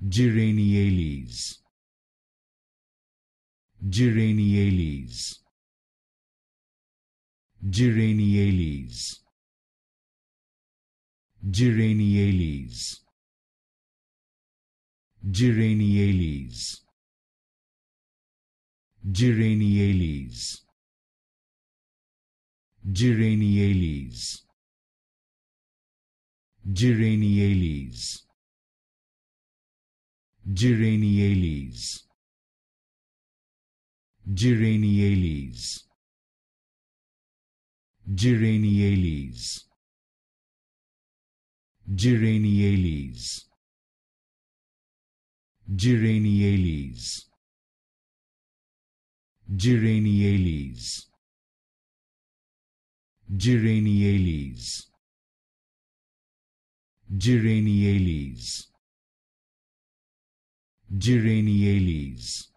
Geraniales, Geraniales, Geraniales, Geraniales, Geraniales, Geraniales, Geraniales, Geraniales, Geraniales, Geraniales, Geraniales, Geraniales, Geraniales, Geraniales, Geraniales, Geraniales, Geraniales.